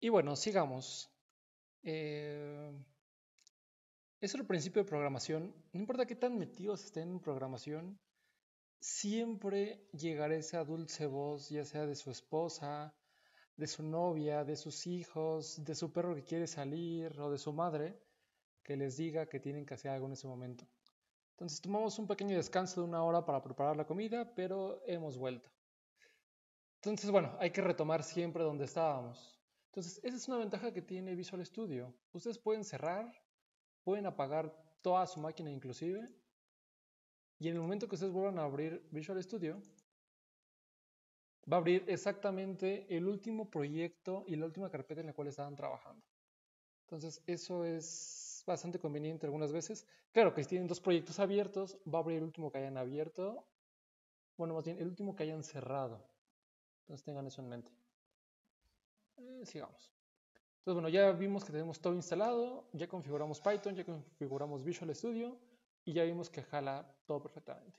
Y bueno, sigamos. Eso es el principio de programación. No importa qué tan metidos estén en programación, siempre llegará esa dulce voz, ya sea de su esposa, de su novia, de sus hijos, de su perro que quiere salir o de su madre, que les diga que tienen que hacer algo en ese momento. Entonces tomamos un pequeño descanso de 1 hora para preparar la comida, pero hemos vuelto. Entonces, bueno, hay que retomar siempre donde estábamos. Entonces, esa es una ventaja que tiene Visual Studio. Ustedes pueden cerrar, pueden apagar toda su máquina inclusive, y en el momento que ustedes vuelvan a abrir Visual Studio, va a abrir exactamente el último proyecto y la última carpeta en la cual estaban trabajando. Entonces, eso es bastante conveniente algunas veces. Claro que si tienen 2 proyectos abiertos, va a abrir el último que hayan abierto. Bueno, más bien, el último que hayan cerrado. Entonces, tengan eso en mente. Sigamos. Entonces, bueno, ya vimos que tenemos todo instalado, ya configuramos Python, ya configuramos Visual Studio y ya vimos que jala todo perfectamente.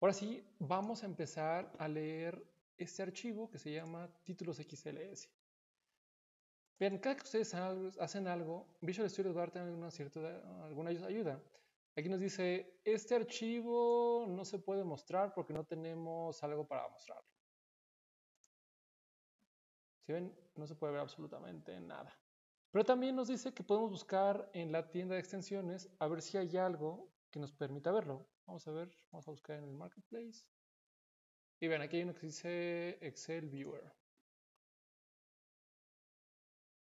Ahora sí, vamos a empezar a leer este archivo que se llama títulos XLS. Vean, cada que ustedes hacen algo, Visual Studio va a tener alguna ayuda. Aquí nos dice, este archivo no se puede mostrar porque no tenemos algo para mostrarlo. Si ven, no se puede ver absolutamente nada. Pero también nos dice que podemos buscar en la tienda de extensiones a ver si hay algo que nos permita verlo. Vamos a ver, vamos a buscar en el Marketplace. Y ven, aquí hay uno que dice Excel Viewer.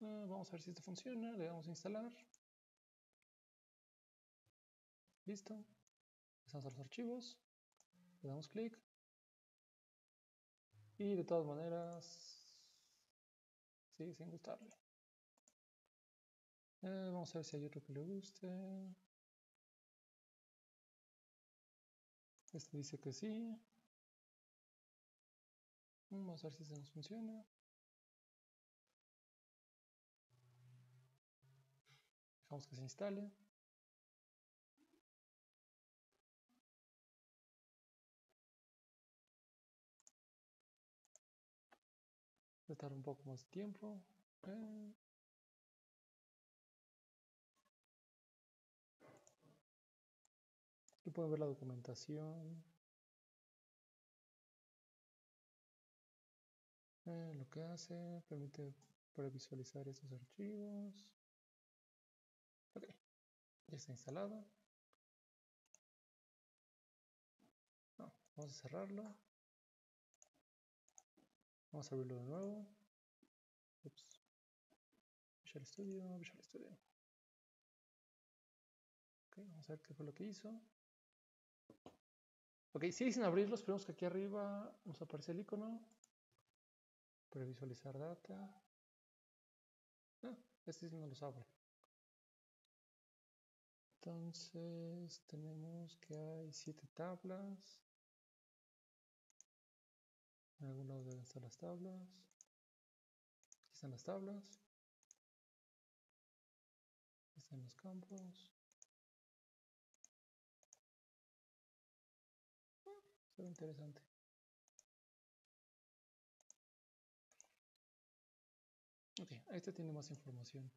Vamos a ver si esto funciona. Le damos a instalar. Listo. Pasamos a los archivos. Le damos clic. Y de todas maneras, sí, sin gustarle. Vamos a ver si hay otro que le guste. Este dice que sí. Vamos a ver si se nos funciona. Dejamos que se instale. Voy a tardar un poco más de tiempo. Aquí pueden ver la documentación. Lo que hace, permite previsualizar estos archivos. Ok, ya está instalado. No, vamos a cerrarlo. Vamos a abrirlo de nuevo. Ups. Visual Studio, Visual Studio. Ok, vamos a ver qué fue lo que hizo. Ok, sí, sin abrirlos, esperemos que aquí arriba nos aparece el icono. Previsualizar data. Ah, este sí no los abre. Entonces tenemos que hay 7 tablas. En algún lado deben estar las tablas. Aquí están las tablas. Aquí están los campos. Se ve interesante. Ok, este tiene más información,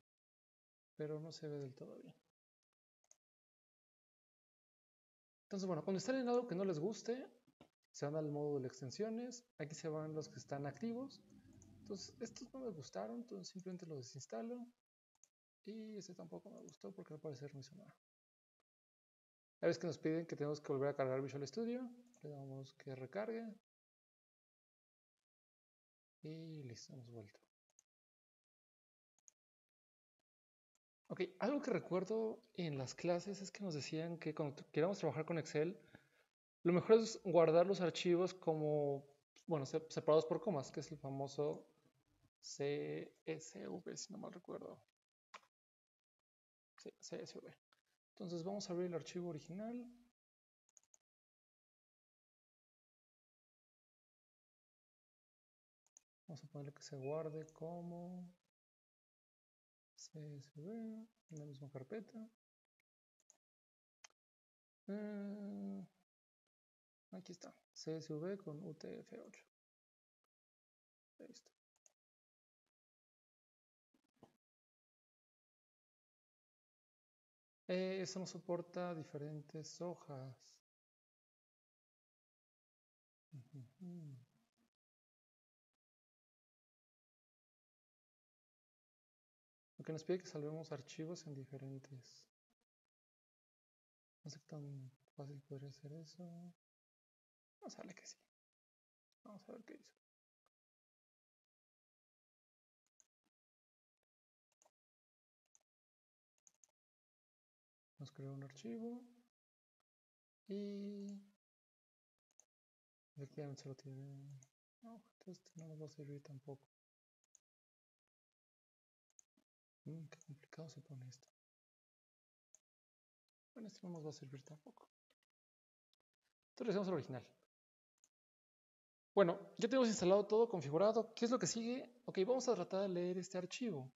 pero no se ve del todo bien. Entonces, bueno, cuando están en algo que no les guste, se van al módulo de extensiones. Aquí se van los que están activos. Entonces, estos no me gustaron, entonces simplemente los desinstalo. Y este tampoco me gustó porque al parecer no hizo nada. Una vez que nos piden que tenemos que volver a cargar Visual Studio, le damos que recargue. Y listo, hemos vuelto. Ok, algo que recuerdo en las clases es que nos decían que cuando queramos trabajar con Excel, lo mejor es guardar los archivos como, bueno, separados por comas, que es el famoso CSV, si no mal recuerdo. Sí, CSV. Entonces vamos a abrir el archivo original. Vamos a ponerle que se guarde como CSV, en la misma carpeta. Aquí está, CSV con UTF-8. Listo. Eso no soporta diferentes hojas. Lo que nos pide que salvemos archivos en diferentes. No sé qué tan fácil podría ser eso. Vamos a darle que sí. Vamos a ver qué hizo. Nos creó un archivo y efectivamente se lo tiene. No, entonces no nos va a servir tampoco. Qué complicado se pone esto. Bueno, esto no nos va a servir tampoco. Entonces regresamos al original. Bueno, ya tenemos instalado todo, configurado. ¿Qué es lo que sigue? Ok, vamos a tratar de leer este archivo.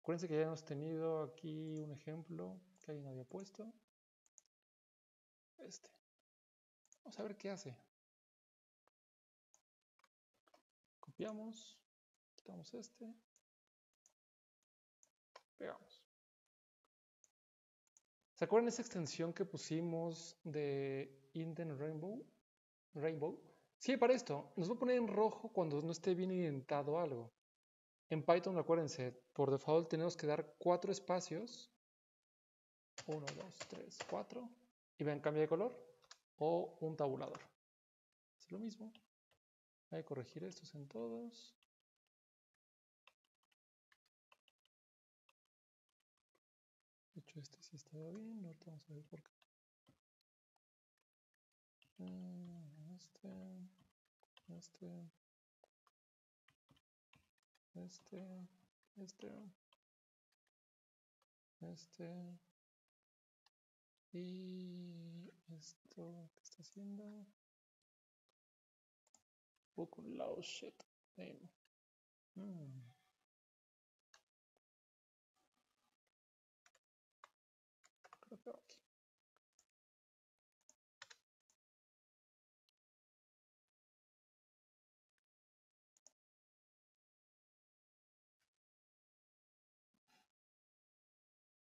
Acuérdense que ya hemos tenido aquí un ejemplo que alguien había puesto. Vamos a ver qué hace. Copiamos, quitamos pegamos. ¿Se acuerdan de esa extensión que pusimos de Indent Rainbow? Sí, para esto, nos va a poner en rojo cuando no esté bien indentado algo. En Python, acuérdense, por default tenemos que dar 4 espacios. 1, 2, 3, 4. Y vean, cambia de color o un tabulador. Es lo mismo. Voy a corregir estos en todos. De hecho, este sí estaba bien. Ahorita vamos a ver por qué. Y esto que está haciendo book low shit name. Creo que va aquí.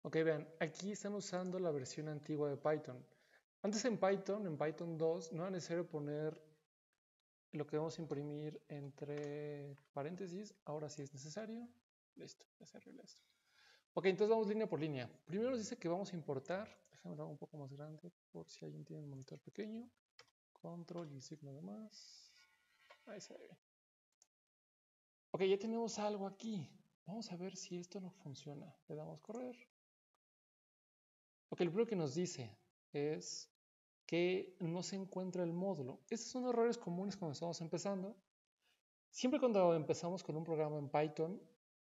Ok, vean, aquí estamos usando la versión antigua de Python. Antes en Python 2, no era necesario poner lo que vamos a imprimir entre paréntesis. Ahora sí es necesario. Listo, ya se arregla esto. Ok, entonces vamos línea por línea. Primero nos dice que vamos a importar. Déjame un poco más grande por si alguien tiene un monitor pequeño. Control y signo de más. Ahí se ve bien. Ok, ya tenemos algo aquí. Vamos a ver si esto no funciona. Le damos correr. Ok, lo primero que nos dice es que no se encuentra el módulo. Estos son errores comunes cuando estamos empezando. Siempre cuando empezamos con un programa en Python,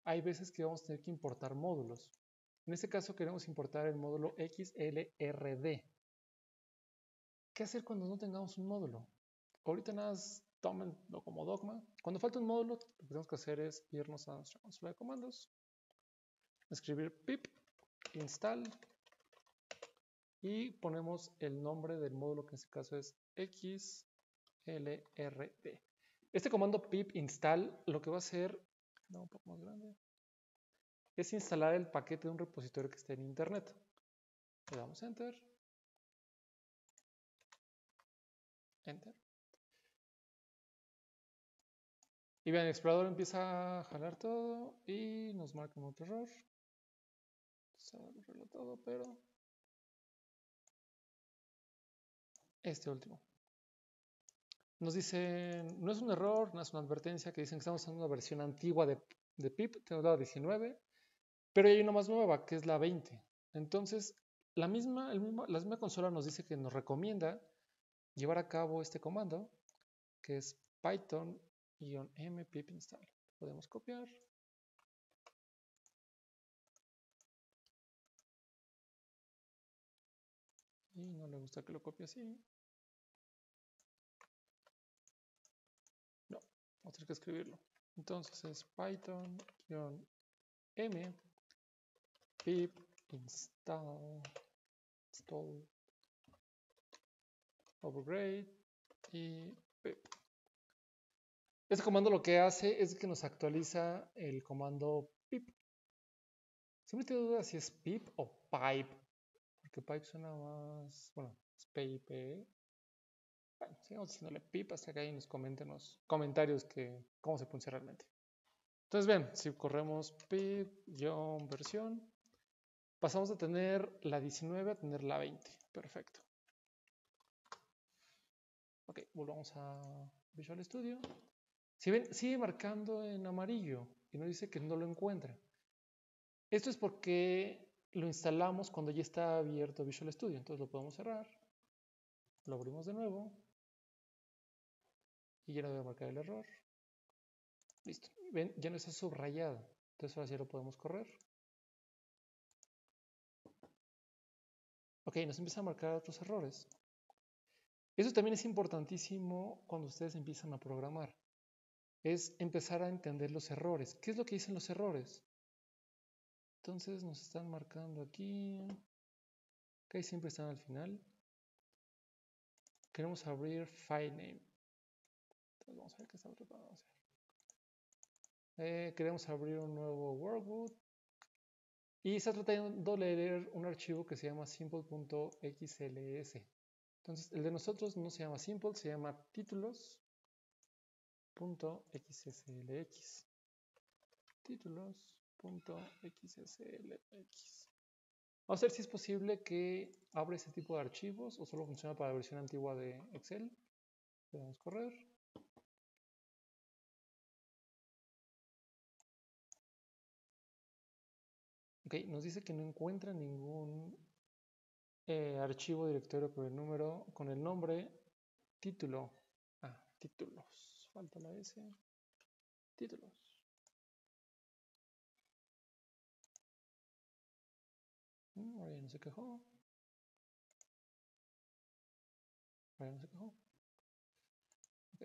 hay veces que vamos a tener que importar módulos. En este caso queremos importar el módulo xlrd. ¿Qué hacer cuando no tengamos un módulo? Ahorita nada más tómenlo como dogma. Cuando falta un módulo, lo que tenemos que hacer es irnos a nuestra consola de comandos, escribir pip install y ponemos el nombre del módulo, que en este caso es xlrd. Este comando pip install lo que va a hacer, un poco más grande, es instalar el paquete de un repositorio que esté en internet. Le damos enter. Y vean, el explorador empieza a jalar todo y nos marca un otro error. Se arregla todo, pero este último nos dice, no es un error, no es una advertencia, que dicen que estamos usando una versión antigua de pip, tenemos la 19, pero hay una más nueva que es la 20. Entonces, la misma consola nos dice que nos recomienda llevar a cabo este comando, que es python-m pip install. Podemos copiar. Y no le gusta que lo copie así. No, vamos a tener que escribirlo. Entonces es python-m pip install override y pip. Este comando lo que hace es que nos actualiza el comando pip. Siempre tengo dudas si es pip o pipe. porque pipe suena más, bueno, es pip. Bueno, sigamos diciéndole pip hasta que ahí nos comenten los comentarios que cómo se pronuncia realmente. Entonces ven, si corremos pip-versión, pasamos de tener la 19 a tener la 20. Perfecto. Ok, volvamos a Visual Studio. Si ven, sigue marcando en amarillo y nos dice que no lo encuentra. Esto es porque lo instalamos cuando ya está abierto Visual Studio. Entonces lo podemos cerrar, lo abrimos de nuevo y ya no debe marcar el error. Listo. Ven, ya no está subrayado. Entonces ahora sí lo podemos correr. Ok, nos empieza a marcar otros errores. Eso también es importantísimo cuando ustedes empiezan a programar. Es empezar a entender los errores. ¿Qué es lo que dicen los errores? Entonces nos están marcando aquí. Ok, siempre están al final. Queremos abrir file name. Entonces vamos a ver qué estamos tratando de hacer. Queremos abrir un nuevo workbook. Y está tratando de leer un archivo que se llama simple.xls. Entonces el de nosotros no se llama simple, se llama títulos.xslx. Títulos.xslx. Vamos a ver si es posible que abra ese tipo de archivos o solo funciona para la versión antigua de Excel. Le damos correr. Ok, nos dice que no encuentra ningún archivo directorio con el número, con el nombre título. Ah, títulos. Falta la S. Títulos. Ahora ya no se quejó. Ahora ya no se quejó. Ok.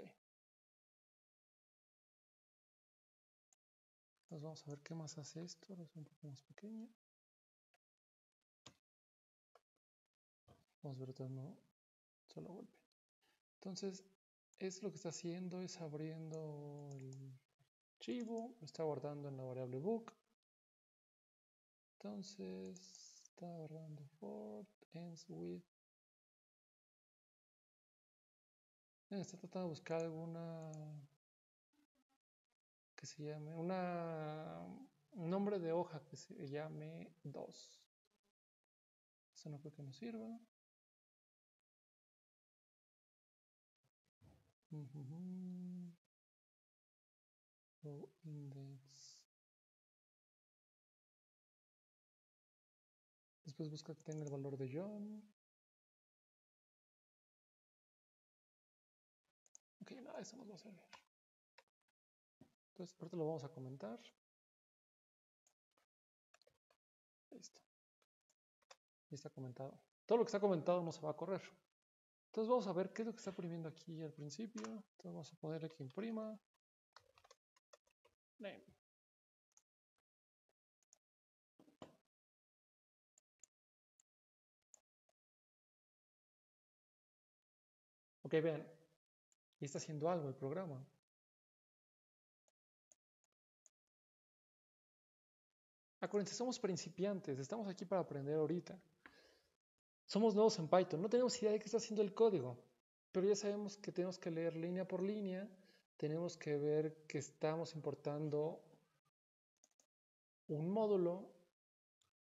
Entonces vamos a ver qué más hace esto. Ahora es un poco más pequeño. Vamos a ver otro no. Solo golpe. Entonces, es lo que está haciendo es abriendo el archivo. Lo está guardando en la variable book. Entonces... está agarrando for ends with. Está tratando de buscar alguna que se llame un nombre de hoja que se llame 2. Eso no creo que nos sirva. So index. Después busca que tenga el valor de John. Ok, nada, eso nos va a servir. Entonces, ahorita lo vamos a comentar. Listo. Ya está comentado. Todo lo que está comentado no se va a correr. Entonces vamos a ver qué es lo que está imprimiendo aquí al principio. Entonces vamos a ponerle que imprima. Name. Ok, vean, y está haciendo algo el programa. Acuérdense, somos principiantes, estamos aquí para aprender ahorita. Somos nuevos en Python, no tenemos idea de qué está haciendo el código, pero ya sabemos que tenemos que leer línea por línea, tenemos que ver que estamos importando un módulo,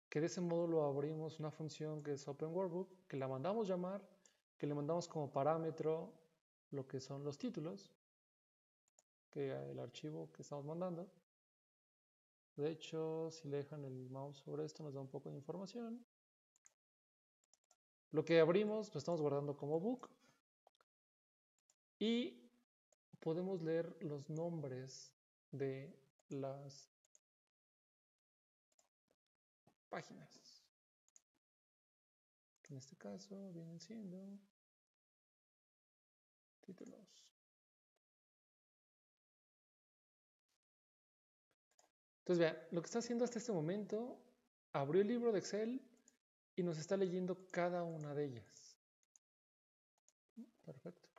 que de ese módulo abrimos una función que es Open Workbook, que la mandamos llamar, que le mandamos como parámetro lo que son los títulos, que el archivo que estamos mandando. De hecho, si le dejan el mouse sobre esto, nos da un poco de información. Lo que abrimos lo estamos guardando como book. Y podemos leer los nombres de las páginas. En este caso vienen siendo títulos. Entonces vean, lo que está haciendo hasta este momento, abrió el libro de Excel y nos está leyendo cada una de ellas. Perfecto.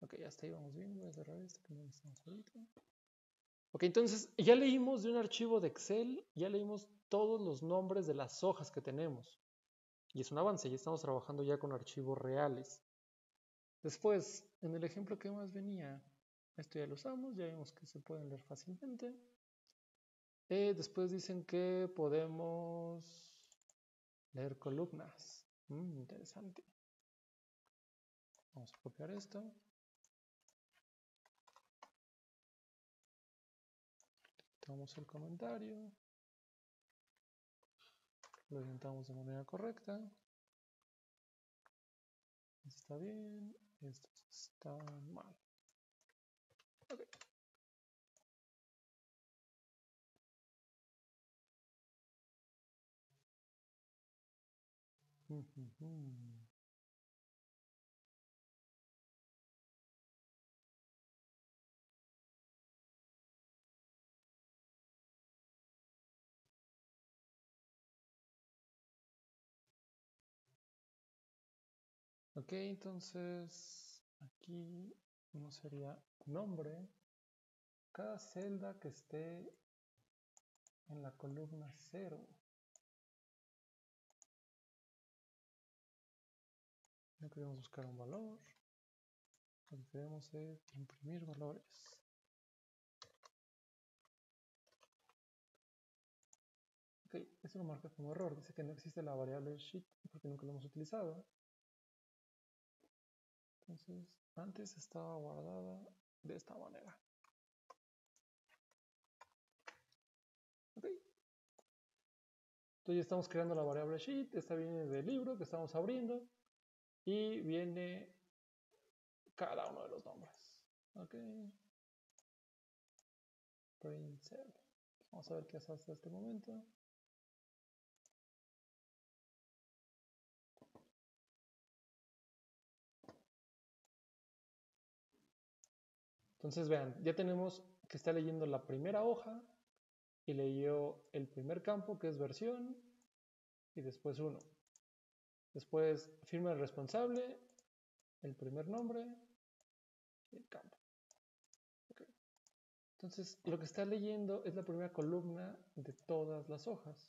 Ok, hasta ahí vamos bien. Voy a cerrar esto que no estamos ahorita. Ok, entonces ya leímos de un archivo de Excel, ya leímos todos los nombres de las hojas que tenemos. Y es un avance, ya estamos trabajando ya con archivos reales. Después, en el ejemplo que más venía, esto ya lo usamos, ya vimos que se pueden leer fácilmente. Después dicen que podemos leer columnas. Interesante. Vamos a copiar esto. Quitamos el comentario. Lo orientamos de manera correcta. Esto está bien. Esto está mal. Okay. Ok, entonces aquí no sería nombre. Cada celda que esté en la columna 0. No queremos buscar un valor. Lo que queremos es imprimir valores. Ok, esto lo marca como error. Dice que no existe la variable sheet porque nunca lo hemos utilizado. Entonces, antes estaba guardada de esta manera. Ok. Entonces ya estamos creando la variable sheet. Esta viene del libro que estamos abriendo. Y viene cada uno de los nombres. Ok. Print cell. Vamos a ver qué hace hasta este momento. Entonces vean, ya tenemos que está leyendo la primera hoja y leyó el primer campo que es versión y después 1. Después firma el responsable, el primer nombre y el campo. Okay. Entonces lo que está leyendo es la primera columna de todas las hojas.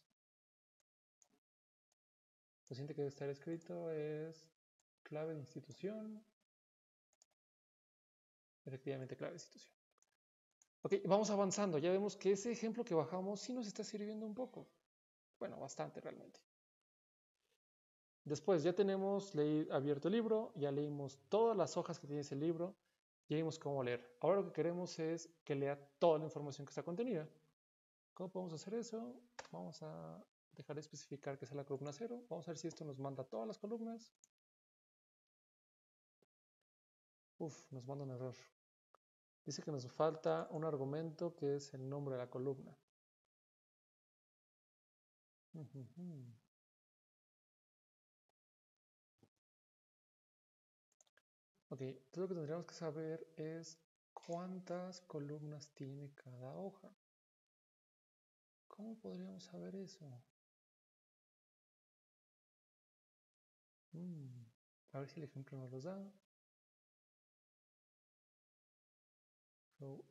Lo siguiente que debe estar escrito es clave de institución. Efectivamente, clave de institución. Ok, vamos avanzando. Ya vemos que ese ejemplo que bajamos sí nos está sirviendo un poco. Bueno, bastante realmente. Después ya tenemos abierto el libro, ya leímos todas las hojas que tiene ese libro, ya vimos cómo leer. Ahora lo que queremos es que lea toda la información que está contenida. ¿Cómo podemos hacer eso? Vamos a dejar de especificar que sea la columna 0. Vamos a ver si esto nos manda todas las columnas. Uf, nos manda un error. Dice que nos falta un argumento que es el nombre de la columna. Ok, entonces lo que tendríamos que saber es cuántas columnas tiene cada hoja. ¿Cómo podríamos saber eso? A ver si el ejemplo nos lo da.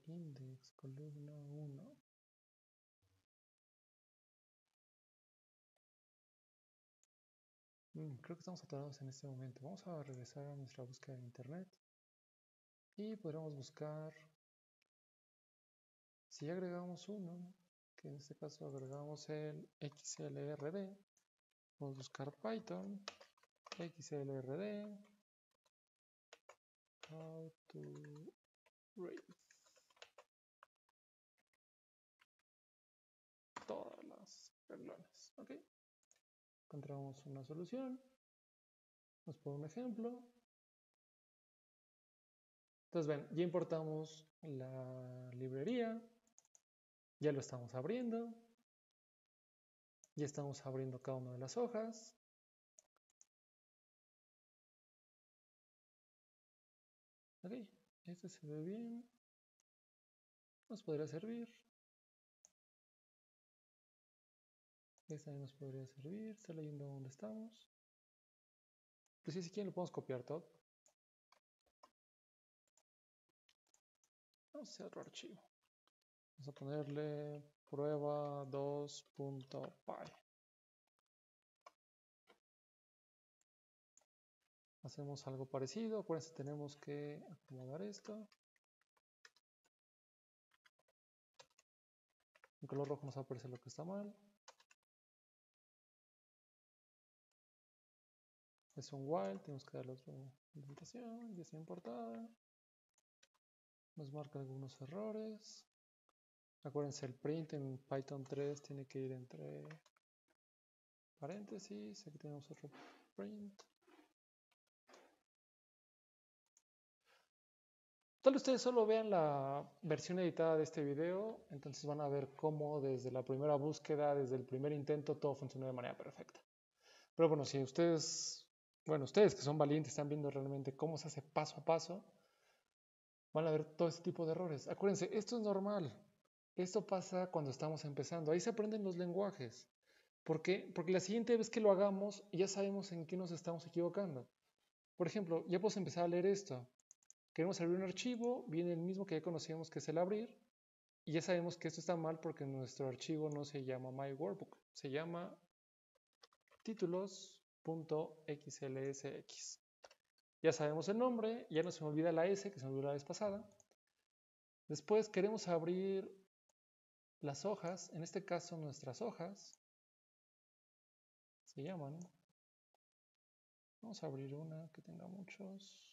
Index, columna 1. Creo que estamos atorados en este momento. Vamos a regresar a nuestra búsqueda de internet. Y podremos buscar. Si agregamos uno, que en este caso agregamos el xlrd. Vamos a buscar Python. xlrd. How to read. Todas las reglones. Ok. Encontramos una solución. Nos pone un ejemplo. Entonces ven, ya importamos la librería. Ya lo estamos abriendo. Ya estamos abriendo cada una de las hojas. Ok, este se ve bien. Nos podría servir. Esta nos podría servir, está leyendo dónde estamos. Pues si quieren lo podemos copiar todo. Vamos a hacer otro archivo. Vamos a ponerle prueba 2.py. Hacemos algo parecido. Acuérdense, tenemos que acomodar esto. En color rojo nos aparece lo que está mal. Es un while, tenemos que darle otra implementación, ya está importada. Nos marca algunos errores. Acuérdense, el print en Python 3 tiene que ir entre paréntesis. Aquí tenemos otro print. Tal vez ustedes solo vean la versión editada de este video, entonces van a ver cómo desde la primera búsqueda, desde el primer intento, todo funcionó de manera perfecta. Pero bueno, si ustedes, ustedes que son valientes, están viendo realmente cómo se hace paso a paso, van a ver todo este tipo de errores. Acuérdense, esto es normal. Esto pasa cuando estamos empezando. Ahí se aprenden los lenguajes. ¿Por qué? Porque la siguiente vez que lo hagamos, ya sabemos en qué nos estamos equivocando. Por ejemplo, ya podemos empezar a leer esto. Queremos abrir un archivo, viene el mismo que ya conocíamos que es el abrir, y ya sabemos que esto está mal porque nuestro archivo no se llama My Workbook, se llama títulos.xlsx. Ya sabemos el nombre, ya no se me olvida la S que se me olvidó la vez pasada. Después queremos abrir las hojas, en este caso nuestras hojas, se llaman, vamos a abrir una que tenga muchos.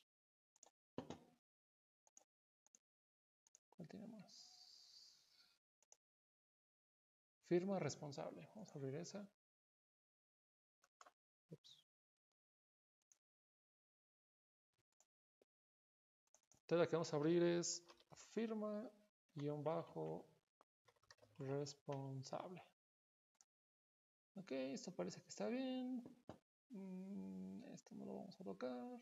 Tiene más. Firma responsable. Vamos a abrir esa. Ups. Entonces la que vamos a abrir es firma-responsable. Ok, esto parece que está bien. Esto no lo vamos a tocar.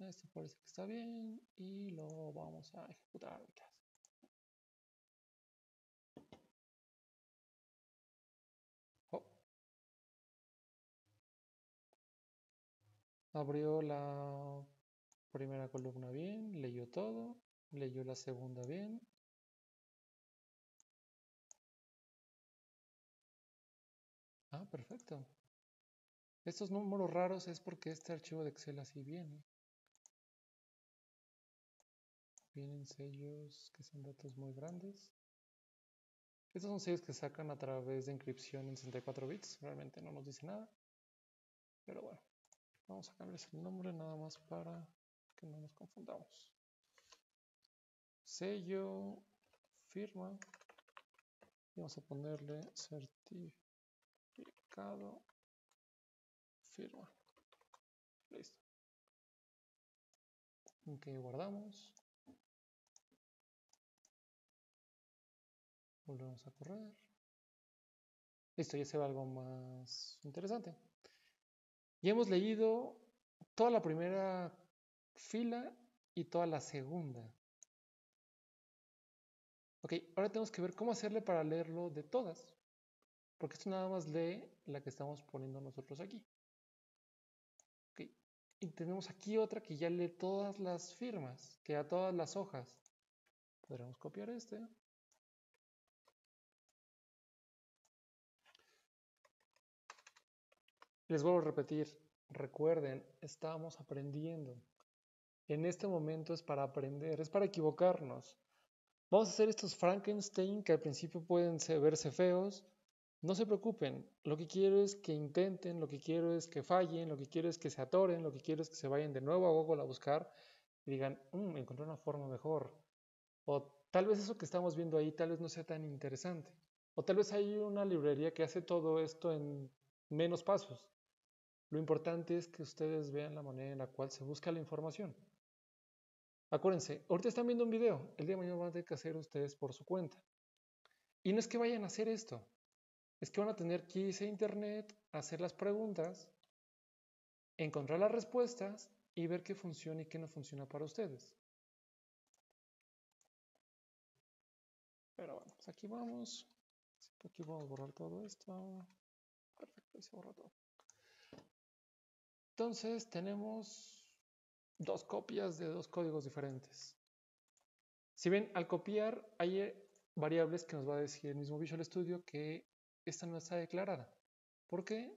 Esto parece que está bien y lo vamos a ejecutar ahorita. Oh. Abrió la primera columna bien, leyó todo, leyó la segunda bien. Ah, perfecto. Estos números raros es porque este archivo de Excel así viene. Vienen sellos que son datos muy grandes. Estos son sellos que sacan a través de encripción en 64 bits. Realmente no nos dice nada. Pero bueno, vamos a cambiar el nombre nada más para que no nos confundamos. Sello, firma. Y vamos a ponerle certificado, firma. Listo. Ok, guardamos. Volvemos a correr. Listo, ya se ve algo más interesante. Ya hemos leído toda la primera fila y toda la segunda. Ok, ahora tenemos que ver cómo hacerle para leerlo de todas. Porque esto nada más lee la que estamos poniendo nosotros aquí. Ok, y tenemos aquí otra que ya lee todas las firmas, que a todas las hojas. Podremos copiar este. Les vuelvo a repetir, recuerden, estamos aprendiendo. En este momento es para aprender, es para equivocarnos. Vamos a hacer estos Frankenstein que al principio pueden verse feos. No se preocupen, lo que quiero es que intenten, lo que quiero es que fallen, lo que quiero es que se atoren, lo que quiero es que se vayan de nuevo a Google a buscar y digan, encontré una forma mejor. O tal vez eso que estamos viendo ahí tal vez no sea tan interesante. O tal vez hay una librería que hace todo esto en menos pasos. Lo importante es que ustedes vean la manera en la cual se busca la información. Acuérdense, ahorita están viendo un video, el día de mañana van a tener que hacer ustedes por su cuenta. Y no es que vayan a hacer esto, es que van a tener que irse a internet, hacer las preguntas, encontrar las respuestas y ver qué funciona y qué no funciona para ustedes. Pero bueno, pues aquí vamos. Aquí vamos a borrar todo esto. Perfecto, se borra todo. Entonces tenemos dos copias de dos códigos diferentes. Si ven, al copiar hay variables que nos va a decir el mismo Visual Studio que esta no está declarada. ¿Por qué?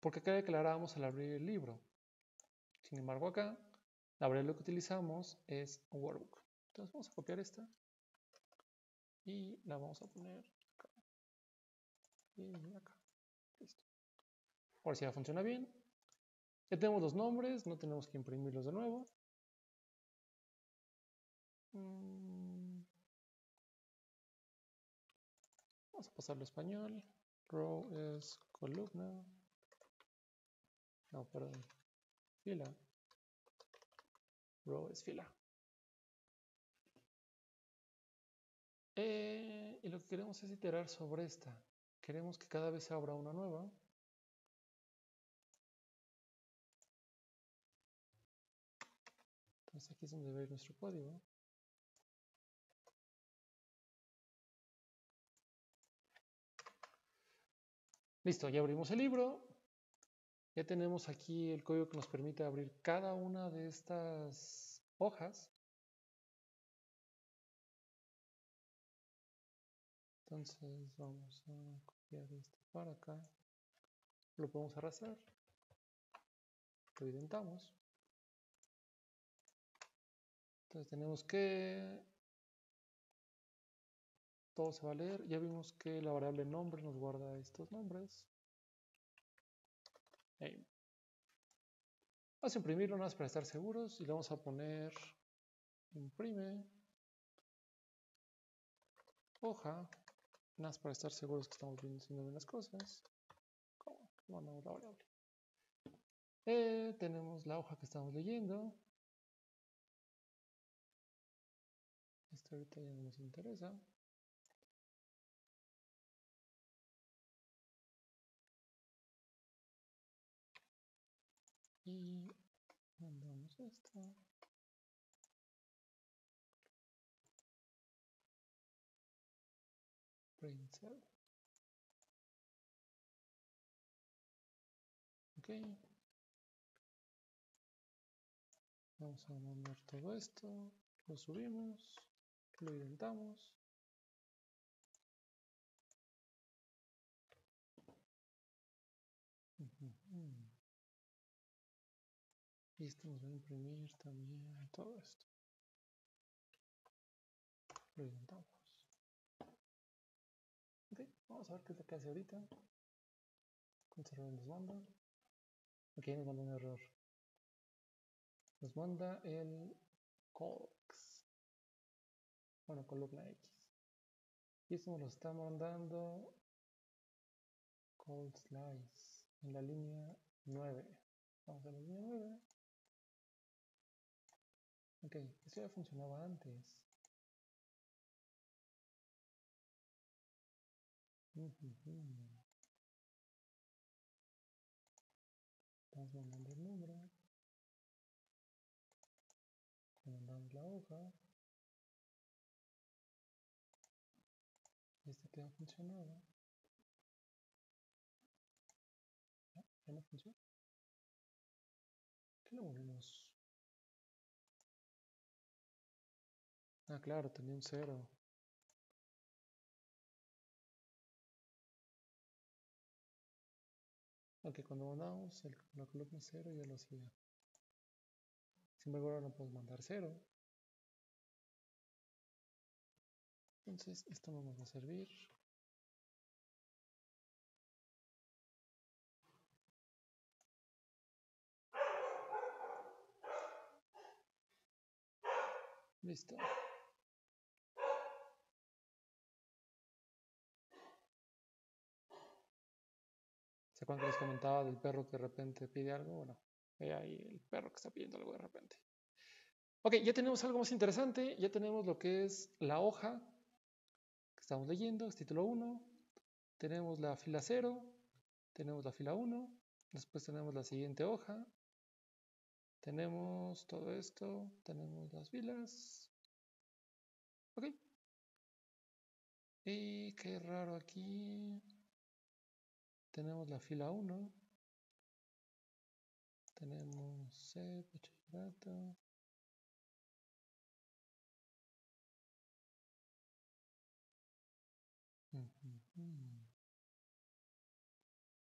Porque acá declarábamos al abrir el libro. Sin embargo, acá la variable que utilizamos es workbook. Entonces vamos a copiar esta y la vamos a poner acá. Y acá. Listo. Ahora sí ya funciona bien. Ya tenemos los nombres, no tenemos que imprimirlos de nuevo. Vamos a pasarlo a español. Row es columna. No, perdón. Fila. Row es fila. Y lo que queremos es iterar sobre esta. Queremos que cada vez se abra una nueva. Entonces aquí es donde va a ir nuestro código. Listo, ya abrimos el libro. Ya tenemos aquí el código que nos permite abrir cada una de estas hojas. Entonces vamos a copiar esto para acá. Lo podemos arrastrar. Lo evidentamos. Entonces tenemos que... todo se va a leer. Ya vimos que la variable nombre nos guarda estos nombres. Ahí. Vamos a imprimirlo nada más para estar seguros y le vamos a poner imprime hoja, nada más para estar seguros que estamos haciendo bien las cosas. Bueno, la variable. Tenemos la hoja que estamos leyendo. Esto ahorita ya no nos interesa. Y mandamos esto. Print cell. Ok. Vamos a mandar todo esto. Lo subimos. Lo indentamos. Y esto nos va a imprimir también todo esto. Lo intentamos. Ok, vamos a ver qué es lo que hace ahorita. Conservar nos manda. Ok, nos manda un error. Nos manda el cox. Bueno, columna X. Y esto nos lo está mandando cold slice en la línea 9. Vamos a la línea 9. Ok, esto ya funcionaba antes. Estamos mandando el nombre. Mandamos la hoja. Y este que ya funcionaba. ¿No? ¿Ya no funciona? ¿Qué lo volvemos? Ah, claro, tenía un 0. Ok, cuando mandamos la columna 0 ya lo hacía. Sin embargo, ahora no podemos mandar 0. Entonces, esto no nos va a servir. Listo. ¿Se acuerdan que les comentaba del perro que de repente pide algo? Bueno, ve ahí el perro que está pidiendo algo de repente. Ok, ya tenemos algo más interesante. Ya tenemos lo que es la hoja que estamos leyendo, es título 1. Tenemos la fila 0. Tenemos la fila 1. Después tenemos la siguiente hoja. Tenemos todo esto. Tenemos las filas. Ok. Y qué raro aquí... tenemos la fila 1, tenemos SEP, bachillerato,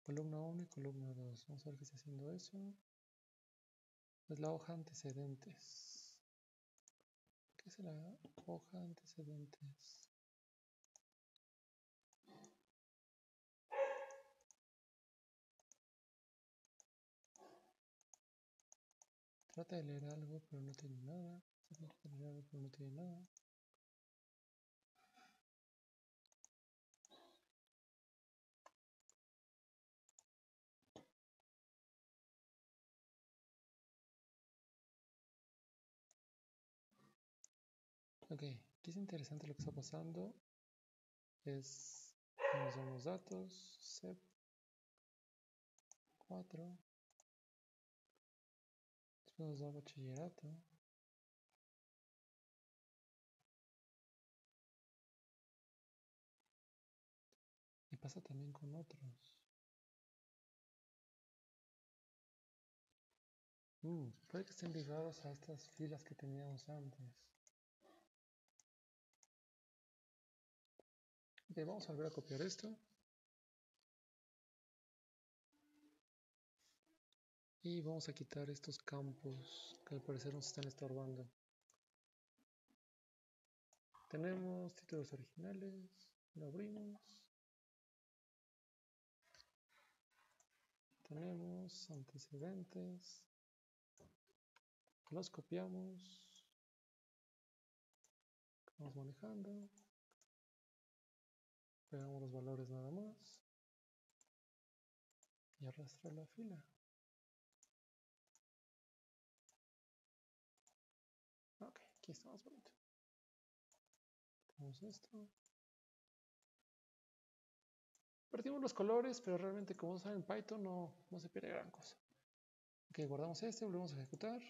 Columna 1 y columna 2. Vamos a ver qué está haciendo eso. Es la hoja antecedentes. ¿Qué es la hoja antecedentes? Trata de leer algo, pero no tiene nada. Trata de leer algo, pero no tiene nada. Ok, aquí es interesante lo que está pasando. Es, nos damos datos, SEP 4. Después nos da bachillerato. Y pasa también con otros. Puede que estén ligados a estas filas que teníamos antes. Ok, vamos a volver a copiar esto y vamos a quitar estos campos que al parecer nos están estorbando. Tenemos títulos originales, lo abrimos. Tenemos antecedentes, los copiamos, vamos manejando. Pegamos los valores nada más y arrastra la fila. Ok, aquí está más bonito. Tenemos esto. Perdimos los colores, pero realmente, como saben, en Python no se pierde gran cosa. Ok, guardamos este, volvemos a ejecutar.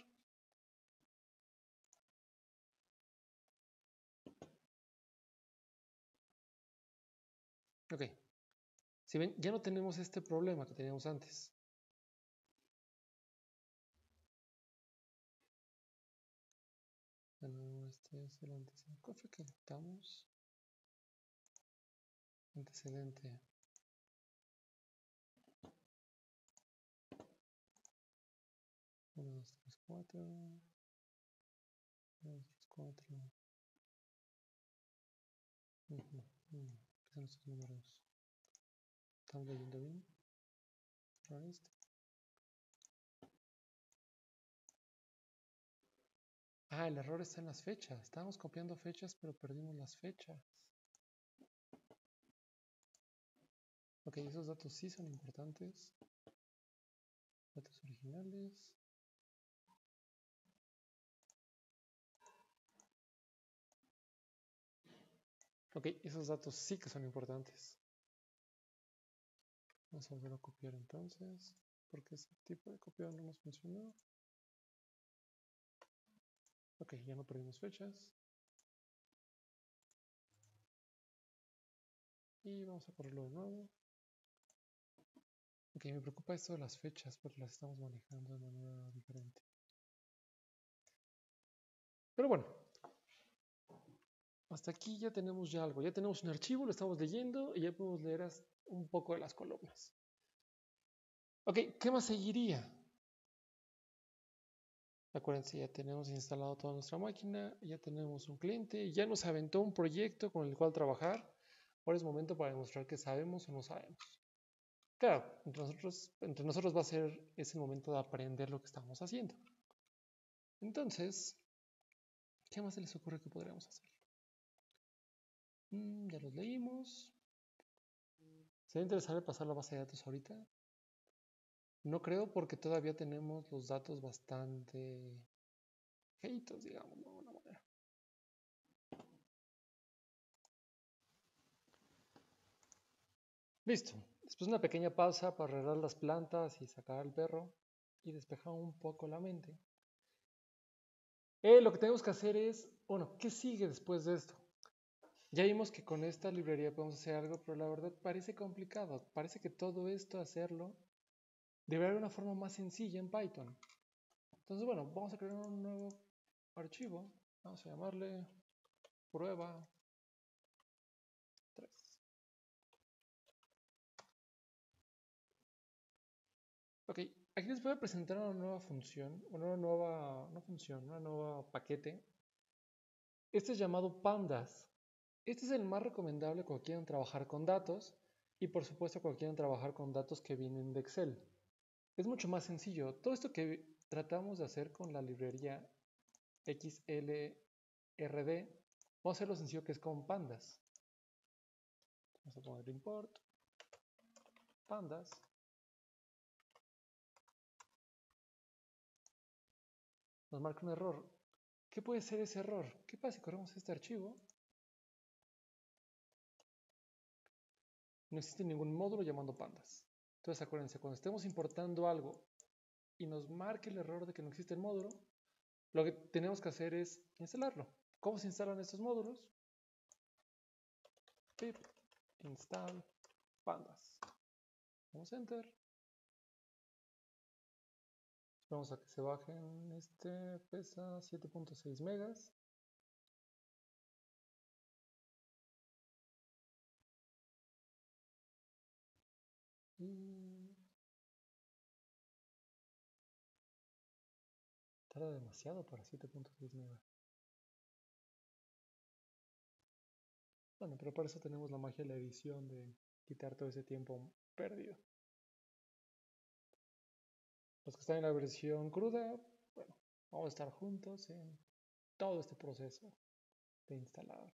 Ok, si ven, ya no tenemos este problema que teníamos antes. Este es el antecedente. ¿Cuál fue que quitamos? Antecedente. Uno, dos, tres, cuatro. Uno, dos, tres, cuatro. Nuestros números. ¿Estamos leyendo bien? Right. Ah, el error está en las fechas. Estábamos copiando fechas, pero perdimos las fechas. Ok, esos datos sí son importantes. Datos originales. Ok, esos datos sí que son importantes. Vamos a volver a copiar entonces, porque ese tipo de copiado no nos funcionó. Ok, ya no perdimos fechas. Y vamos a correrlo de nuevo. Ok, me preocupa esto de las fechas, porque las estamos manejando de manera diferente. Pero bueno. Hasta aquí ya tenemos algo, ya tenemos un archivo, lo estamos leyendo y ya podemos leer un poco de las columnas. Ok, ¿qué más seguiría? Acuérdense, ya tenemos instalado toda nuestra máquina, ya tenemos un cliente, ya nos aventó un proyecto con el cual trabajar. Ahora es momento para demostrar que sabemos o no sabemos. Claro, entre nosotros va a ser ese momento de aprender lo que estamos haciendo. Entonces, ¿qué más se les ocurre que podríamos hacer? Ya los leímos. ¿Sería interesante pasar la base de datos ahorita? No creo, porque todavía tenemos los datos bastante feitos, digamos, de alguna manera. Listo. Después una pequeña pausa para arreglar las plantas y sacar al perro y despejar un poco la mente. Lo que tenemos que hacer es, bueno, ¿qué sigue después de esto? Ya vimos que con esta librería podemos hacer algo, pero la verdad parece complicado. Parece que todo esto, hacerlo, debe haber una forma más sencilla en Python. Entonces, bueno, vamos a crear un nuevo archivo. Vamos a llamarle prueba 3. Aquí les voy a presentar una nueva función, un nuevo paquete. Este es llamado pandas. Este es el más recomendable cuando quieran trabajar con datos y por supuesto cuando quieran trabajar con datos que vienen de Excel. Es mucho más sencillo. Todo esto que tratamos de hacer con la librería xlrd, vamos a hacer lo sencillo que es con pandas. Vamos a poner import pandas. Nos marca un error. ¿Qué puede ser ese error? ¿Qué pasa si corremos este archivo? No existe ningún módulo llamando pandas. Entonces acuérdense, cuando estemos importando algo y nos marque el error de que no existe el módulo, lo que tenemos que hacer es instalarlo. ¿Cómo se instalan estos módulos? Pip install pandas. Vamos a enter. Vamos a que se bajen. Este pesa 7.6 megas. Y tarda demasiado para 7.6 megas. Bueno, pero para eso tenemos la magia de la edición, de quitar todo ese tiempo perdido. Los que están en la versión cruda, bueno, vamos a estar juntos en todo este proceso de instalar.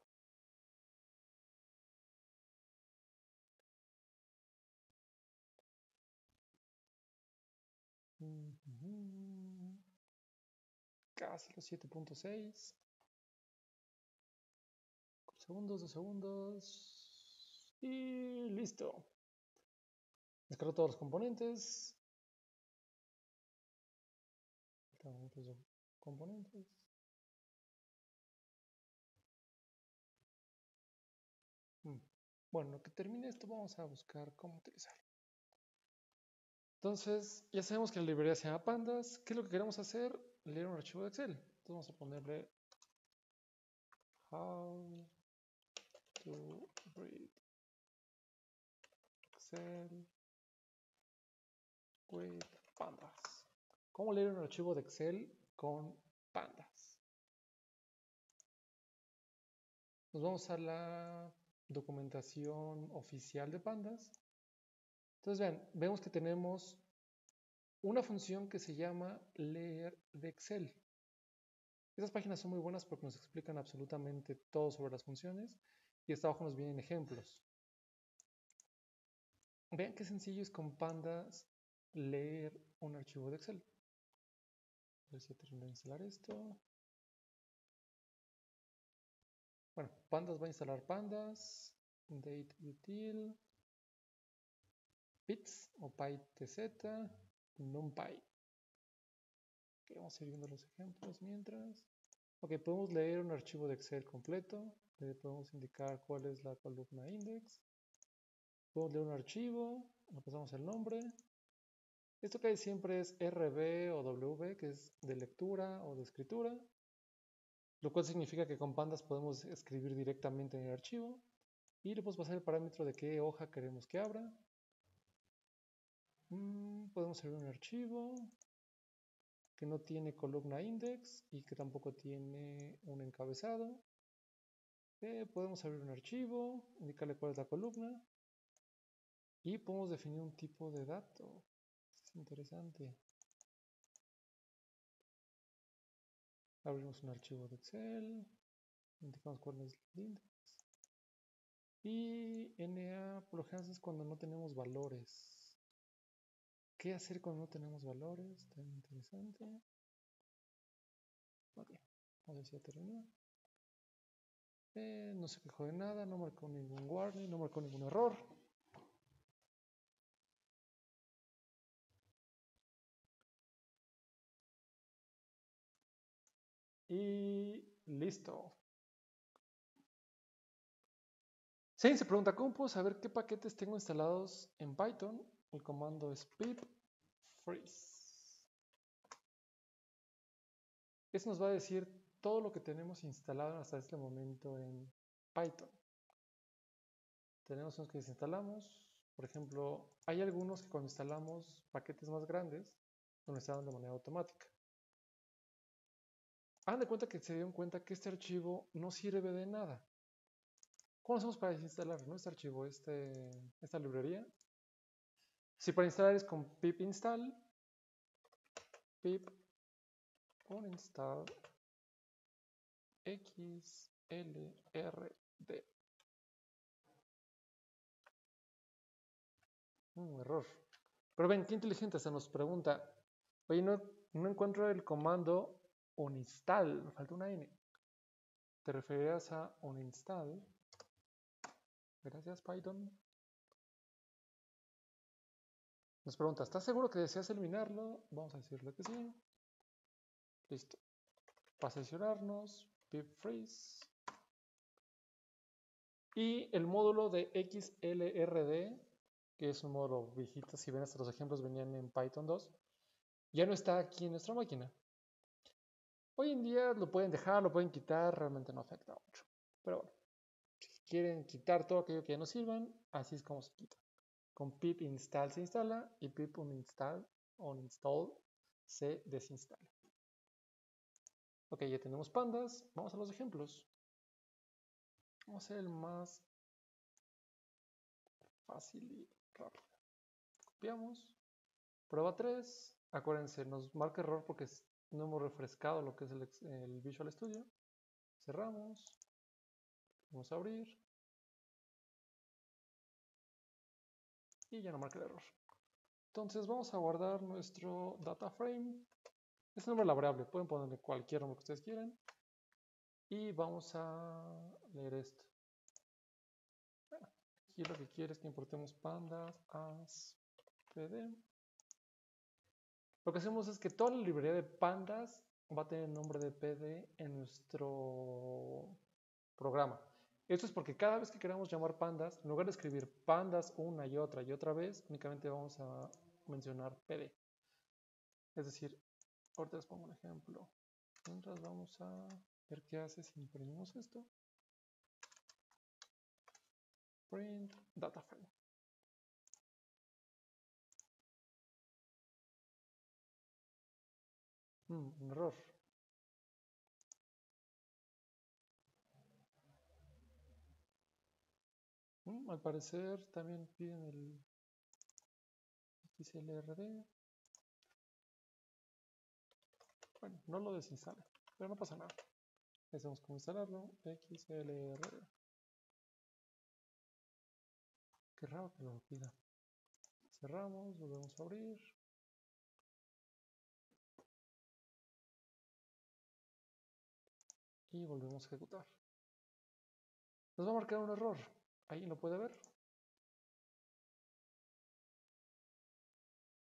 Casi los 7.6 segundos, 2 segundos y listo. Descargo todos los componentes. Bueno, lo que termine esto vamos a buscar cómo utilizarlo. Entonces, ya sabemos que la librería se llama pandas. ¿Qué es lo que queremos hacer? Leer un archivo de Excel. Entonces vamos a ponerle how to read Excel with pandas. ¿Cómo leer un archivo de Excel con pandas? Nos vamos a la documentación oficial de pandas. Entonces vean, vemos que tenemos una función que se llama leer de Excel. Estas páginas son muy buenas porque nos explican absolutamente todo sobre las funciones y hasta abajo nos vienen ejemplos. Vean qué sencillo es con pandas leer un archivo de Excel. A ver si termino de instalar esto. Bueno, pandas va a instalar pandas, dateUtil, pits o PyTZ, NumPy. Okay, vamos a ir viendo los ejemplos mientras. Ok, podemos leer un archivo de Excel completo. Le podemos indicar cuál es la columna index. Podemos leer un archivo, le pasamos el nombre. Esto que hay siempre es REVOE o W, que es de lectura o de escritura, lo cual significa que con pandas podemos escribir directamente en el archivo y le podemos pasar el parámetro de qué hoja queremos que abra. Podemos abrir un archivo que no tiene columna index y que tampoco tiene un encabezado. Podemos abrir un archivo, indicarle cuál es la columna y podemos definir un tipo de dato. Interesante. Abrimos un archivo de Excel, indicamos cuál es el index y NA por lo general es cuando no tenemos valores. ¿Qué hacer cuando no tenemos valores? Tan interesante. Ok, a ver si ya terminó. No se quejó de nada, no marcó ningún warning, no marcó ningún error. Y listo. Sí, se pregunta, ¿cómo puedo saber qué paquetes tengo instalados en Python? El comando es pip freeze. Eso nos va a decir todo lo que tenemos instalado hasta este momento en Python. Tenemos unos que desinstalamos. Por ejemplo, hay algunos que cuando instalamos paquetes más grandes, nos lo está dando de manera automática. Hagan de cuenta que se dieron cuenta que este archivo no sirve de nada. ¿Cómo hacemos para desinstalar, ¿no?, este archivo, esta librería? Si para instalar es con pip install, pip install xlrd. Un error. Pero ven, qué inteligente, se nos pregunta, oye, no encuentro el comando uninstall, me falta una n. Te referirás a uninstall. Gracias, Python. Nos pregunta, ¿estás seguro que deseas eliminarlo? Vamos a decirle que sí. Listo. Para seleccionarnos, pip freeze. Y el módulo de xlrd, que es un módulo viejito, si ven hasta los ejemplos venían en Python 2, ya no está aquí en nuestra máquina. Hoy en día lo pueden dejar, lo pueden quitar, realmente no afecta mucho. Pero bueno, si quieren quitar todo aquello que ya no sirvan, así es como se quita. Con pip install se instala y pip uninstall se desinstala. Ok, ya tenemos pandas. Vamos a los ejemplos. Vamos a hacer el más fácil y rápido. Copiamos. Prueba 3. Acuérdense, nos marca error porque no hemos refrescado lo que es el Visual Studio. Cerramos. Vamos a abrir. Y ya no marca el error. Entonces vamos a guardar nuestro DataFrame. Este nombre es la variable, pueden ponerle cualquier nombre que ustedes quieran. Y vamos a leer esto. Bueno, aquí lo que quiere es que importemos pandas as pd. Lo que hacemos es que toda la librería de pandas va a tener el nombre de pd en nuestro programa. Esto es porque cada vez que queramos llamar pandas, en lugar de escribir pandas una y otra vez, únicamente vamos a mencionar pd. Es decir, ahorita les pongo un ejemplo. Mientras vamos a ver qué hace si imprimimos esto. Print DataFrame. Un error. Al parecer también piden el xlrd. Bueno, no lo desinstala, pero no pasa nada. Hacemos como instalarlo, xlrd. Qué raro que lo pida. Cerramos, volvemos a abrir. Y volvemos a ejecutar. Nos va a marcar un error. ¿Ahí lo puede ver?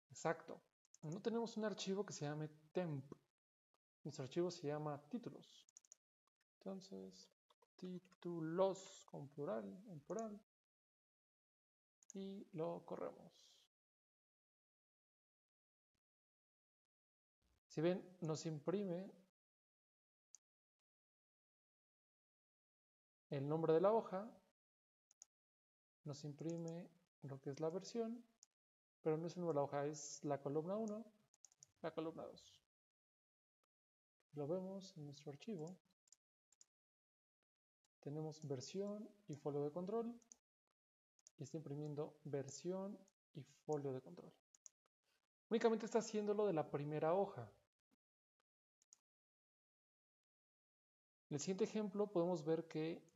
Exacto. No tenemos un archivo que se llame temp. Nuestro archivo se llama títulos. Entonces, títulos con plural, en plural. Y lo corremos. Si ven, nos imprime el nombre de la hoja. Nos imprime lo que es la versión. Pero no es el número de la hoja, es la columna 1, la columna 2. Lo vemos en nuestro archivo. Tenemos versión y folio de control. Y está imprimiendo versión y folio de control. Únicamente está haciéndolo de la primera hoja. En el siguiente ejemplo podemos ver que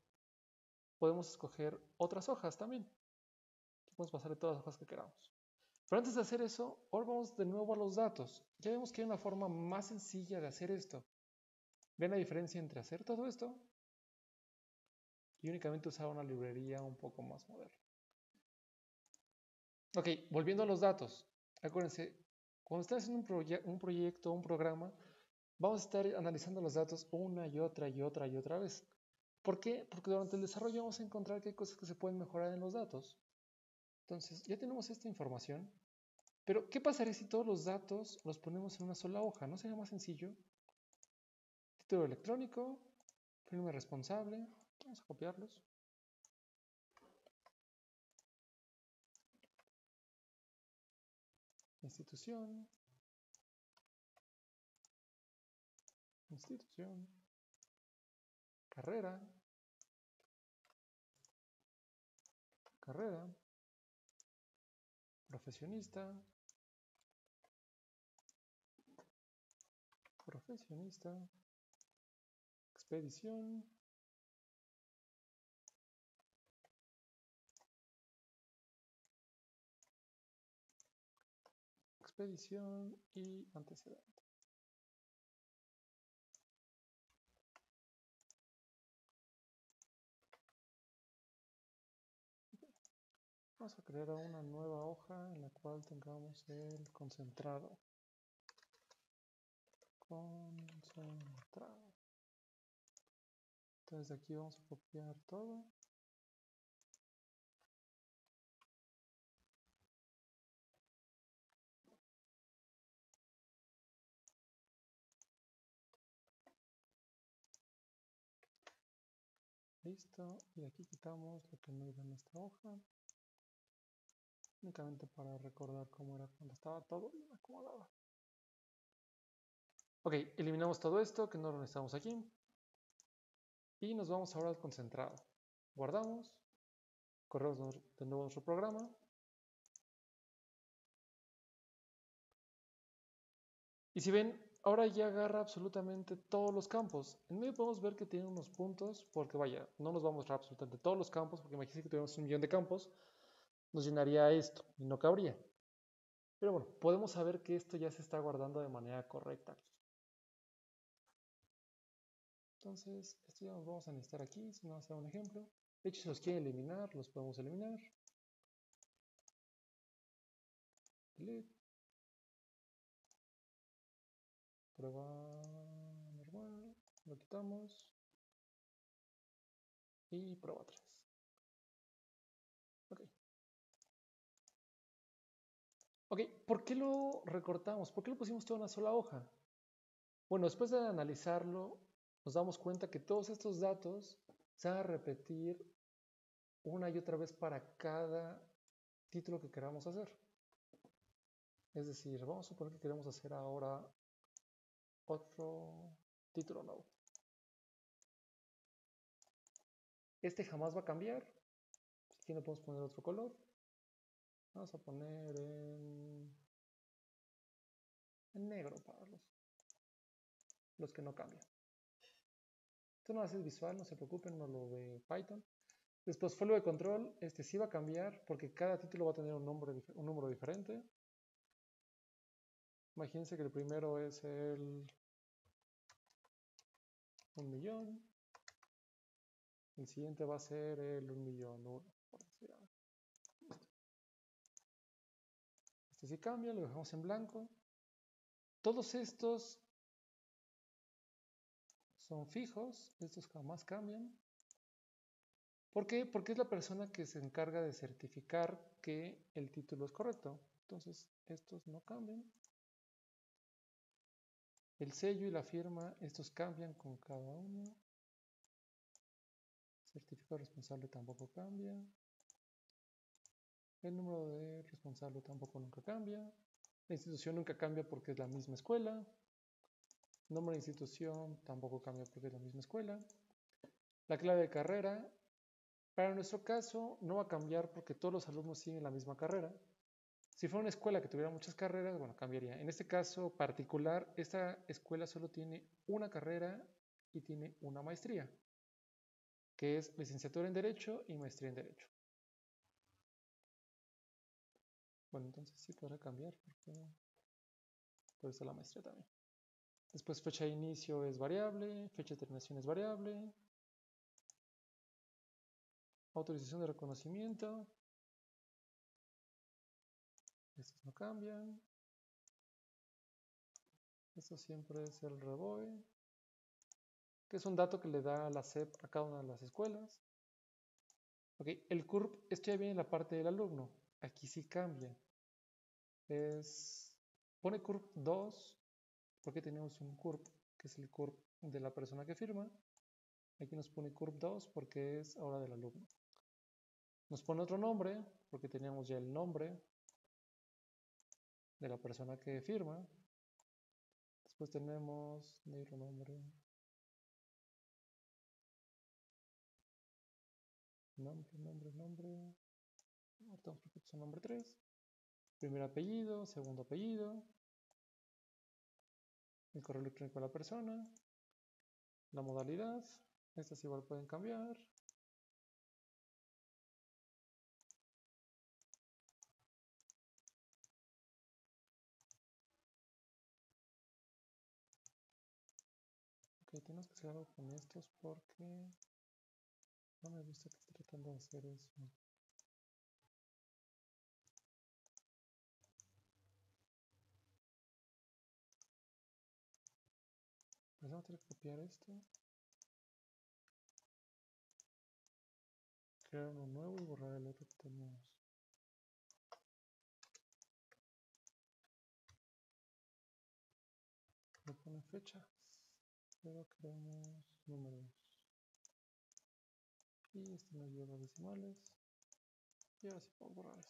podemos escoger otras hojas también. Podemos pasarle todas las hojas que queramos. Pero antes de hacer eso, ahora vamos de nuevo a los datos. Ya vemos que hay una forma más sencilla de hacer esto. ¿Ven la diferencia entre hacer todo esto y únicamente usar una librería un poco más moderna? Ok, volviendo a los datos. Acuérdense, cuando están haciendo un proyecto, un programa, vamos a estar analizando los datos una y otra vez. ¿Por qué? Porque durante el desarrollo vamos a encontrar que hay cosas que se pueden mejorar en los datos. Entonces, ya tenemos esta información, pero ¿qué pasaría si todos los datos los ponemos en una sola hoja? ¿No sería más sencillo? Título electrónico, firma responsable, vamos a copiarlos. Institución, institución, carrera, carrera, profesionista, profesionista, expedición, expedición y antecedente. Vamos a crear una nueva hoja en la cual tengamos el concentrado. Concentrado. Entonces de aquí vamos a copiar todo. Listo. Y de aquí quitamos lo que no iba en esta hoja. Únicamente para recordar cómo era cuando estaba todo bien acomodado. Ok, eliminamos todo esto que no lo necesitamos aquí. Y nos vamos ahora al concentrado. Guardamos. Corremos de nuevo nuestro programa. Y si ven, ahora ya agarra absolutamente todos los campos. En medio podemos ver que tiene unos puntos, porque vaya, no nos va a mostrar absolutamente todos los campos, porque imagínense que tuviéramos 1,000,000 de campos. Nos llenaría esto y no cabría. Pero bueno, podemos saber que esto ya se está guardando de manera correcta aquí. Entonces, esto ya nos vamos a necesitar aquí, si no hacer un ejemplo. De hecho, si los quieren eliminar, los podemos eliminar. Delete. Prueba normal. Lo quitamos. Y prueba 3. Ok, ¿por qué lo recortamos? ¿Por qué lo pusimos todo en una sola hoja? Bueno, después de analizarlo, nos damos cuenta que todos estos datos se van a repetir una y otra vez para cada título que queramos hacer. Es decir, vamos a suponer que queremos hacer ahora otro título nuevo. Este jamás va a cambiar. Aquí le podemos poner otro color. Vamos a poner en negro para los que no cambian. Esto no va a ser visual, no se preocupen, no lo ve Python. Después, folio de control, este sí va a cambiar porque cada título va a tener un número diferente. Imagínense que el primero es el 1,000,000. El siguiente va a ser el 1,000,001. Si cambia, lo dejamos en blanco. Todos estos son fijos, estos jamás cambian. ¿Por qué? Porque es la persona que se encarga de certificar que el título es correcto. Entonces, estos no cambian. El sello y la firma, estos cambian con cada uno. Certificado responsable tampoco cambia. El número de responsable tampoco nunca cambia. La institución nunca cambia porque es la misma escuela. El nombre de institución tampoco cambia porque es la misma escuela. La clave de carrera, para nuestro caso, no va a cambiar porque todos los alumnos siguen la misma carrera. Si fuera una escuela que tuviera muchas carreras, bueno, cambiaría. En este caso particular, esta escuela solo tiene una carrera y tiene una maestría, que es licenciatura en Derecho y maestría en Derecho. Bueno, entonces sí podrá cambiar, porque por eso la maestría también. Después fecha de inicio es variable, fecha de terminación es variable. Autorización de reconocimiento. Estos no cambian. Esto siempre es el REVOE, que es un dato que le da la SEP a cada una de las escuelas. Ok, el CURP, esto ya viene en la parte del alumno. Aquí sí cambia. Pone CURP 2 porque tenemos un CURP que es el CURP de la persona que firma. Aquí nos pone CURP 2 porque es ahora del alumno. Nos pone otro nombre porque teníamos ya el nombre de la persona que firma. Nos Después tenemos NumPy, nombre. Ahora tenemos prefixo nombre 3. Primer apellido, segundo apellido. El correo electrónico de la persona. La modalidad. Estas igual pueden cambiar. Ok, tenemos que hacer algo con estos porque no me gusta que esté tratando de hacer eso. Pues vamos a tener que copiar esto, crear uno nuevo y borrar el otro que teníamos. Le pone fecha, pero creamos números. Y este nos lleva a decimales. Y ahora sí puedo borrar esto.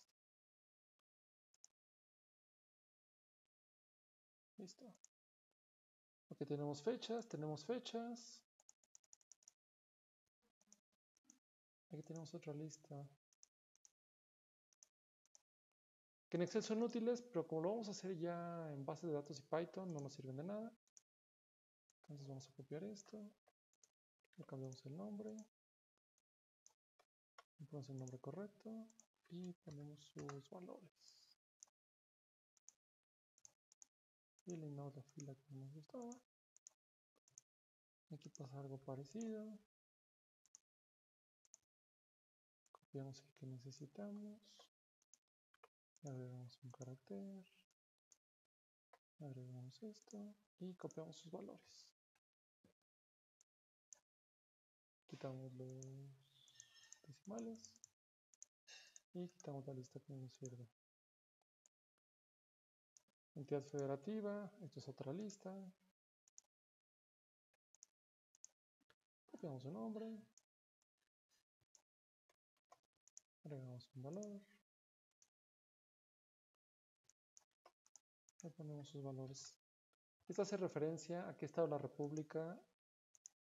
Listo. Ok, tenemos fechas. Aquí tenemos otra lista. Que en Excel son útiles, pero como lo vamos a hacer ya en bases de datos y Python, no nos sirven de nada. Entonces vamos a copiar esto. Le cambiamos el nombre. Le ponemos el nombre correcto y ponemos sus valores. Y eliminamos la fila que no nos gustaba. Aquí pasa algo parecido. Copiamos el que necesitamos. Agregamos un carácter. Agregamos esto. Y copiamos sus valores. Quitamos los decimales y quitamos la lista que no nos sirve. Entidad federativa, esto es otra lista. Copiamos un nombre, agregamos un valor, le ponemos sus valores. Esto hace referencia a qué estado de la república,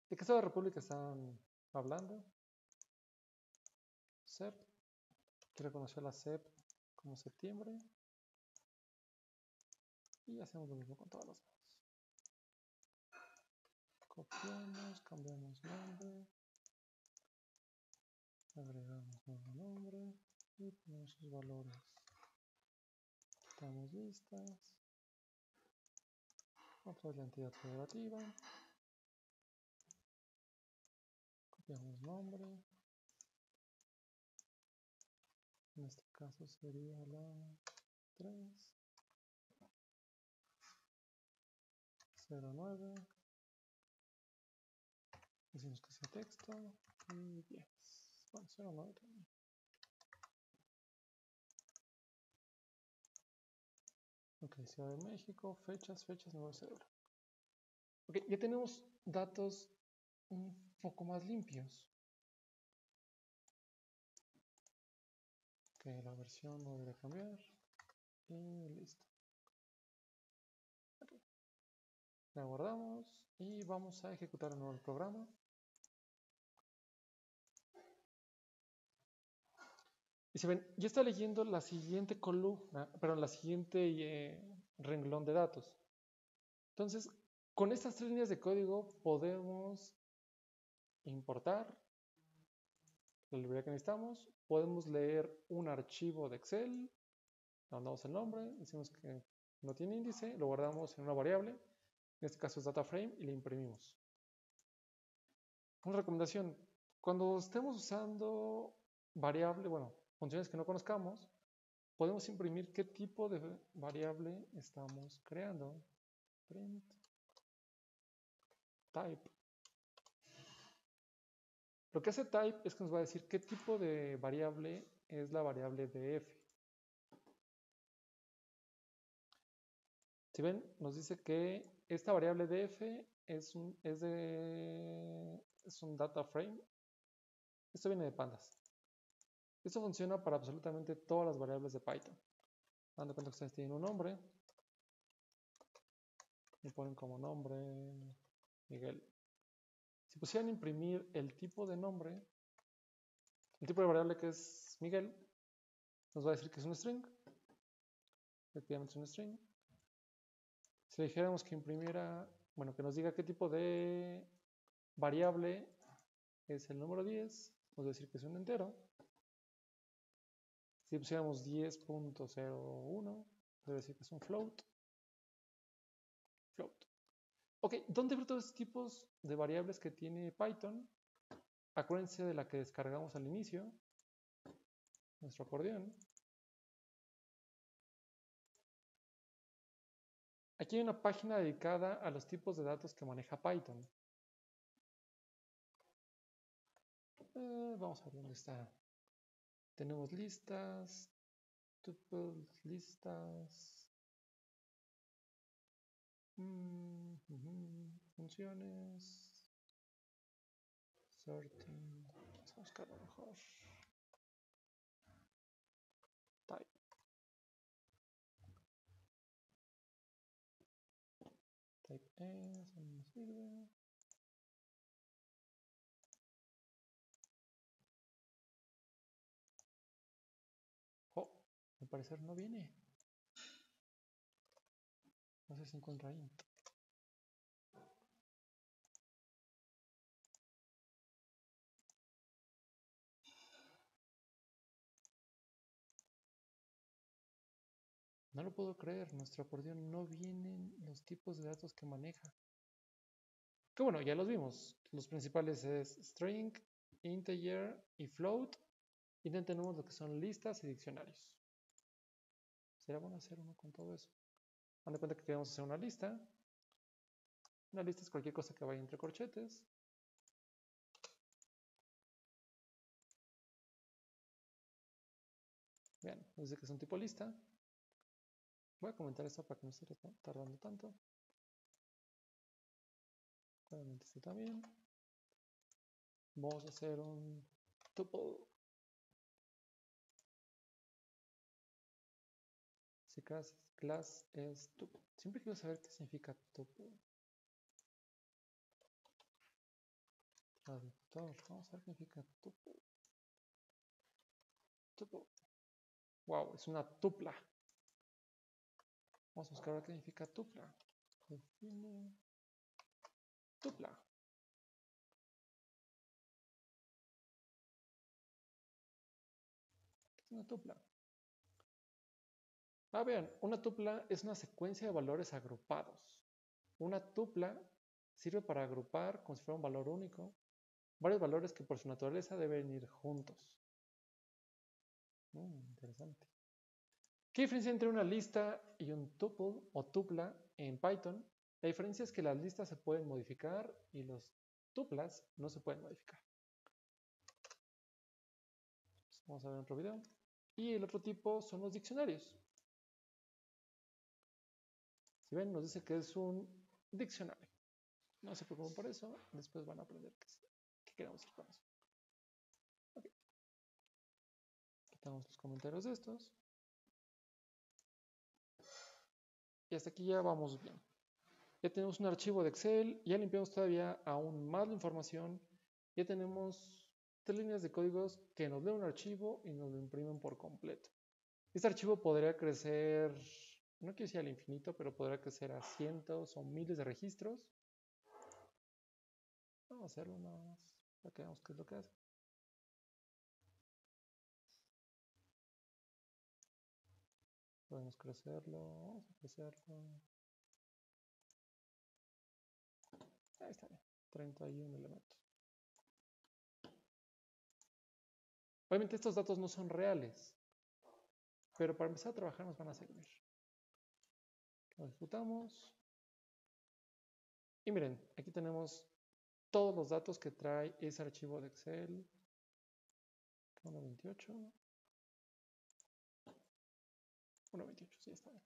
de qué estado de la república están hablando. SEP, que reconoció la SEP como septiembre. Y hacemos lo mismo con todas las demás. Copiamos, cambiamos nombre, agregamos nuevo nombre y ponemos sus valores. Quitamos listas. Vamos a ver la entidad federativa. Copiamos nombre. En este caso sería la 3, 09, decimos que sea texto y 10, bueno, 09 también. Ok, Ciudad de México, fechas, número de celular. Ok, ya tenemos datos un poco más limpios. Ok, la versión no debe cambiar y listo. Okay. La guardamos y vamos a ejecutar de nuevo el programa. Y se ven, ya está leyendo la siguiente columna, perdón, la siguiente renglón de datos. Entonces, con estas tres líneas de código podemos importar la librería que necesitamos. Podemos leer un archivo de Excel, le mandamos el nombre, decimos que no tiene índice, lo guardamos en una variable, en este caso es DataFrame, y le imprimimos. Una recomendación, cuando estemos usando variable, bueno, funciones que no conozcamos, podemos imprimir qué tipo de variable estamos creando. Print type. Lo que hace type es que nos va a decir qué tipo de variable es la variable df. Si ven, nos dice que esta variable df es un data frame. Esto viene de pandas. Esto funciona para absolutamente todas las variables de Python. Dando cuenta que ustedes tienen un nombre. me ponen como nombre Miguel. Si pusieran imprimir el tipo de nombre, el tipo de variable que es Miguel, nos va a decir que es un string. Efectivamente es un string. Si le dijéramos que imprimiera, bueno, que nos diga qué tipo de variable es el número 10, nos va a decir que es un entero. Si pusiéramos 10.01, nos va a decir que es un float. Float. Ok, ¿dónde ver todos los tipos de variables que tiene Python? Acuérdense de la que descargamos al inicio, nuestro acordeón. Aquí hay una página dedicada a los tipos de datos que maneja Python. Vamos a ver dónde está. Tenemos listas, tuples, listas, funciones, sorting. Vamos a buscar mejor. Eso no sirve. Oh, al parecer no viene. No sé si encuentra ahí. No lo puedo creer, nuestro acordeón no vienen los tipos de datos que maneja. Que bueno, ya los vimos. Los principales es string, integer y float. Y también tenemos lo que son listas y diccionarios. ¿Será bueno hacer uno con todo eso? Hagan de cuenta que queremos hacer una lista. Una lista es cualquier cosa que vaya entre corchetes. Vean, nos dice que es un tipo lista. Voy a comentar esto para que no esté tardando tanto. Claramente este también. Vamos a hacer un tuple. Si class es tuple. Siempre quiero saber qué significa tuple. Vamos a ver qué significa tuple. Tuple. Wow, es una tupla. Vamos a buscar qué significa tupla. Define tupla. ¿Qué es una tupla? Ah, vean, una tupla es una secuencia de valores agrupados. Una tupla sirve para agrupar, como si fuera un valor único, varios valores que por su naturaleza deben ir juntos. Interesante. ¿Qué diferencia entre una lista y un tuple o tupla en Python? La diferencia es que las listas se pueden modificar y los tuplas no se pueden modificar. Pues vamos a ver otro video. Y el otro tipo son los diccionarios. Si ven, nos dice que es un diccionario. No se preocupen por eso, después van a aprender qué queremos hacer con eso. Okay. Quitamos los comentarios de estos. Y hasta aquí ya vamos bien. Ya tenemos un archivo de Excel, ya limpiamos todavía aún más la información. Ya tenemos 3 líneas de códigos que nos leen un archivo y nos lo imprimen por completo. Este archivo podría crecer, no quiero decir al infinito, pero podría crecer a cientos o miles de registros. Vamos a hacerlo nada más para que veamos qué es lo que hace. Podemos crecerlo, vamos a crecerlo. Ahí está bien, 31 elementos. Obviamente estos datos no son reales, pero para empezar a trabajar nos van a servir. Lo ejecutamos. Y miren, aquí tenemos todos los datos que trae ese archivo de Excel. 128. 1.28, sí, está bien.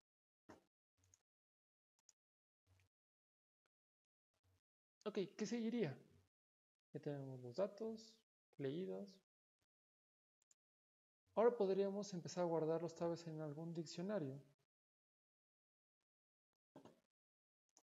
Ok, ¿qué seguiría? Ya tenemos los datos leídos. Ahora podríamos empezar a guardar los tabs en algún diccionario.